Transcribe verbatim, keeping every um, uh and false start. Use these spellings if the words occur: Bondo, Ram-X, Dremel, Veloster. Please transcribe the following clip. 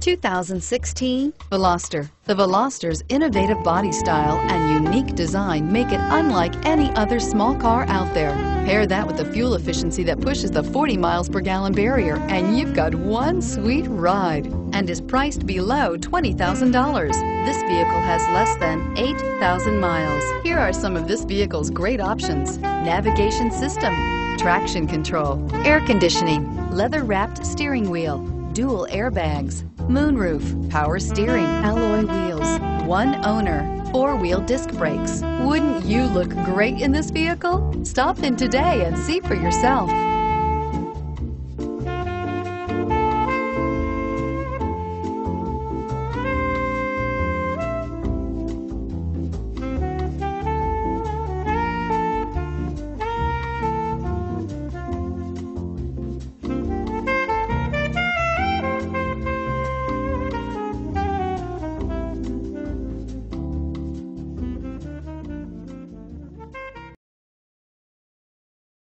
two thousand sixteen Veloster. The Veloster's innovative body style and unique design make it unlike any other small car out there. Pair that with the fuel efficiency that pushes the forty miles per gallon barrier and you've got one sweet ride, and is priced below twenty thousand dollars. This vehicle has less than eight thousand miles. Here are some of this vehicle's great options: navigation system, traction control, air conditioning, leather-wrapped steering wheel, dual airbags, moonroof, power steering, alloy wheels, one owner, four-wheel disc brakes. Wouldn't you look great in this vehicle? Stop in today and see for yourself.